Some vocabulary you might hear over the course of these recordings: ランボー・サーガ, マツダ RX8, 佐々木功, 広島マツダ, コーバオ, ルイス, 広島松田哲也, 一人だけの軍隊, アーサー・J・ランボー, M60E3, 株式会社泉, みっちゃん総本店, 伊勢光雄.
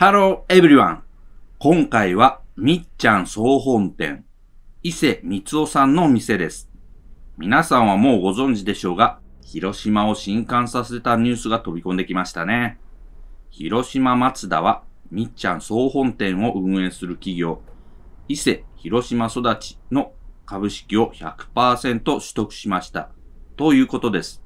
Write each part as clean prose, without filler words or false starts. Hello everyone! 今回はみっちゃん総本店、伊勢光雄さんのお店です。皆さんはもうご存知でしょうが、広島を震撼させたニュースが飛び込んできましたね。広島マツダはみっちゃん総本店を運営する企業、伊勢広島育ちの株式を 100% 取得しました。ということです。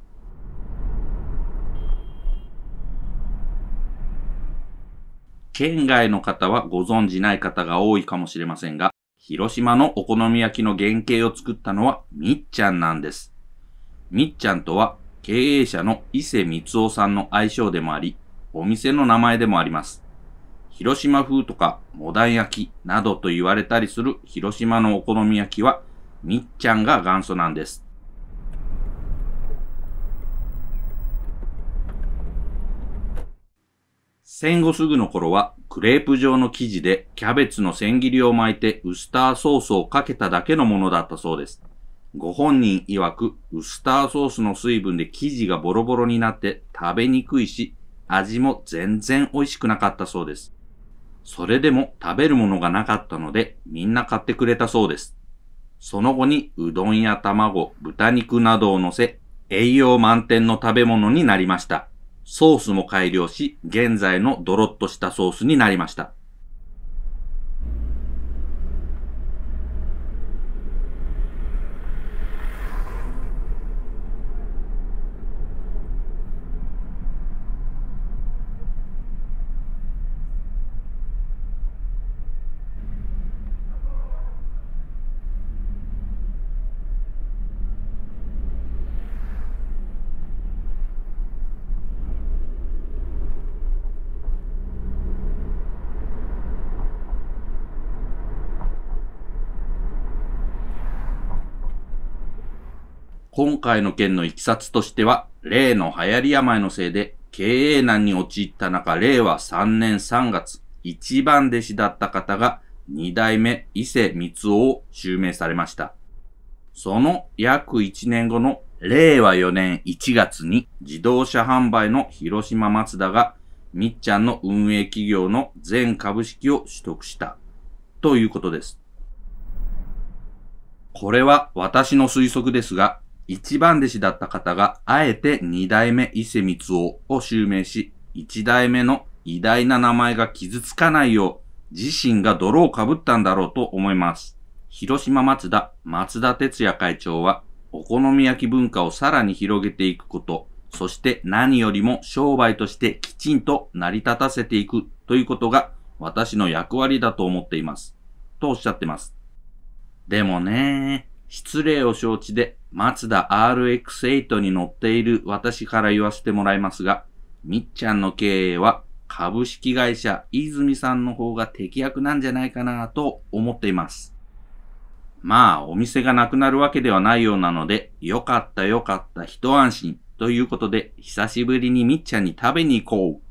県外の方はご存じない方が多いかもしれませんが、広島のお好み焼きの原型を作ったのはみっちゃんなんです。みっちゃんとは経営者の伊勢光雄さんの愛称でもあり、お店の名前でもあります。広島風とかモダン焼きなどと言われたりする広島のお好み焼きはみっちゃんが元祖なんです。戦後すぐの頃はクレープ状の生地でキャベツの千切りを巻いてウスターソースをかけただけのものだったそうです。ご本人曰くウスターソースの水分で生地がボロボロになって食べにくいし、味も全然美味しくなかったそうです。それでも食べるものがなかったのでみんな買ってくれたそうです。その後にうどんや卵、豚肉などを乗せ栄養満点の食べ物になりました。ソースも改良し、現在のドロッとしたソースになりました。今回の件のいきさつとしては、例の流行り病のせいで経営難に陥った中、令和3年3月、一番弟子だった方が2代目伊勢光雄を襲名されました。その約1年後の令和4年1月に自動車販売の広島マツダがみっちゃんの運営企業の全株式を取得したということです。これは私の推測ですが、一番弟子だった方があえて二代目伊勢光雄を襲名し、一代目の偉大な名前が傷つかないよう、自身が泥をかぶったんだろうと思います。広島松田哲也会長は、お好み焼き文化をさらに広げていくこと、そして何よりも商売としてきちんと成り立たせていくということが私の役割だと思っています。とおっしゃってます。でもね、失礼を承知で、マツダ RX8 に乗っている私から言わせてもらいますが、みっちゃんの経営は株式会社泉さんの方が適役なんじゃないかなと思っています。まあ、お店がなくなるわけではないようなので、よかった一安心ということで、久しぶりにみっちゃんに食べに行こう